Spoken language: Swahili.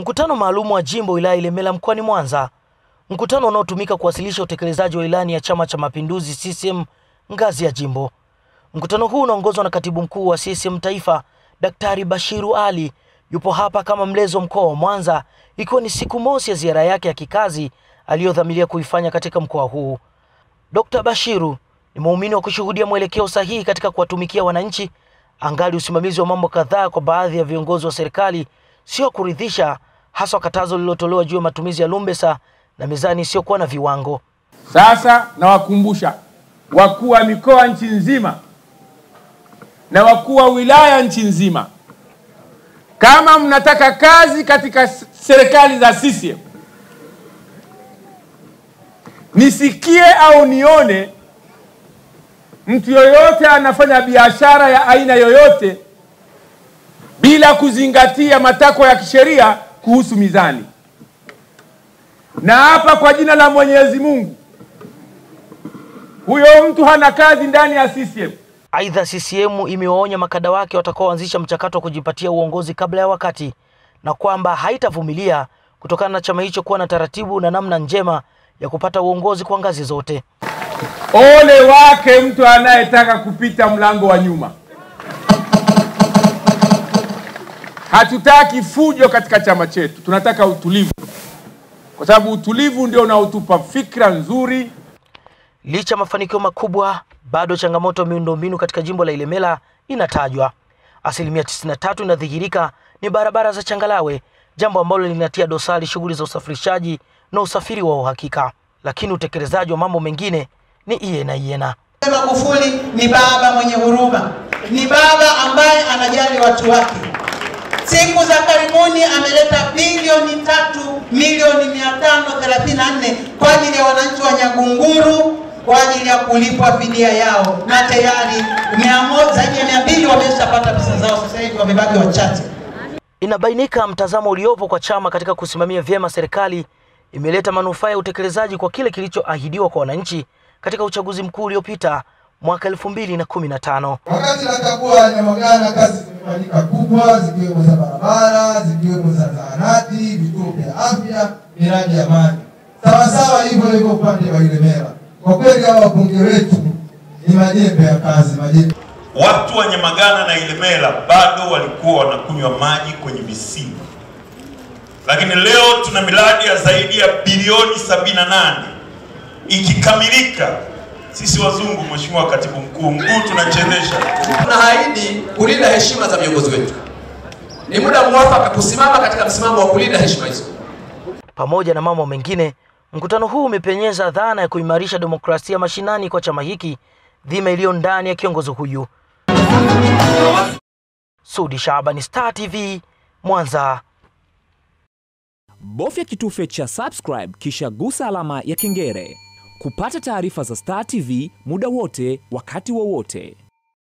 Mkutano maalumu wa jimbo wilaya Ilemela mkoani Mwanza, mkutano unaotumika kuwasilisha utekelezaji wa ilani ya Chama cha Mapinduzi CCM ngazi ya jimbo. Mkutano huu unaongozwa na Katibu Mkuu wa CCM Taifa, Daktari Bashiru Ali. Yupo hapa kama mlezi wa mkoa wa Mwanza, ikiwa ni siku mosi ya ziara yake ya kikazi aliyodhamiria kuifanya katika mkoa huu. Dr. Bashiru ni muumini wa kushuhudia mwelekeo sahihi katika kuwatumikia wananchi, angali usimamizi wa mambo kadhaa kwa baadhi ya viongozi wa serikali sio kuridhisha, haswa katazo lililotolewa juu ya matumizi ya lumbesa na mizani sio kuwa na viwango. Sasa nawakumbusha wakuu wa mikoa nchi nzima na wakuu wa wilaya nchi nzima, kama mnataka kazi katika serikali za CCM, nisikie au nione mtu yoyote anafanya biashara ya aina yoyote bila kuzingatia matakwa ya kisheria kuhusu mizani. Na hapa kwa jina la Mwenyezi Mungu, huyo mtu hana kazi ndani ya CCM. Aidha, CCM imewaonya makada wake watakaoanzisha mchakato wa kujipatia uongozi kabla ya wakati, na kwamba haitavumilia kutokana na chama hicho kuwa na taratibu na namna njema ya kupata uongozi kwa ngazi zote. Ole wake mtu anayetaka kupita mlango wa nyuma. Hatutaki fujo katika chama chetu, tunataka utulivu, kwa sababu utulivu ndio unaotupa fikra nzuri. Licha mafanikio makubwa, bado changamoto miundombinu katika jimbo la Ilemela inatajwa. 93% inadhihirika ni barabara za changalawe, jambo ambalo linatia dosari shughuli za usafirishaji na usafiri wa uhakika. Lakini utekelezaji wa mambo mengine ni iena. Magufuli ni baba mwenye huruma, ni baba ambaye anajali watu wake. Siku za karibuni ameleta bilioni 3,534 kwa ajili ya wananchi wa Nyagunguru, kwa ajili ya kulipwa fidia yao, na tayari 100 zaidi ya 200 wameshapata pesa zao, sasa hivi wamebaki wachache. Inabainika mtazamo uliopo kwa chama katika kusimamia vyema serikali imeleta manufaa ya utekelezaji kwa kile kilichoahidiwa kwa wananchi katika uchaguzi mkuu uliopita mwaka 2015. Wakati natakuwa Nyamagana, kazi zimefanyika kubwa, zikiwemo za barabara, zikiwemo za zahanati, vituo vya afya, miradi ya maji. Sawasawa hivyo liko upande wa Ilemela. Kwa kweli hawa wabunge wetu ni majembe ya kazi, majembe. Watu wa Nyamagana na Ilemela bado walikuwa wanakunywa maji kwenye visima. Lakini leo tuna miradi ya zaidi ya bilioni 78 ikikamilika. Sisi wazungu, Mheshimiwa Katibu Mkuu, tunachezesha. Tunaahidi kulinda heshima za viongozi wetu. Ni muda mwafaka kusimama katika msimamo wa kulinda heshima hizo. Pamoja na mambo mengine, mkutano huu umepenyeza dhana ya kuimarisha demokrasia mashinani kwa chama hiki, dhima iliyo ndani ya kiongozi huyu. Sudi Shaban, Star TV, Mwanza. Bofya kitufe cha subscribe kisha gusa alama ya kengele kupata taarifa za Star TV muda wote, wakati wowote.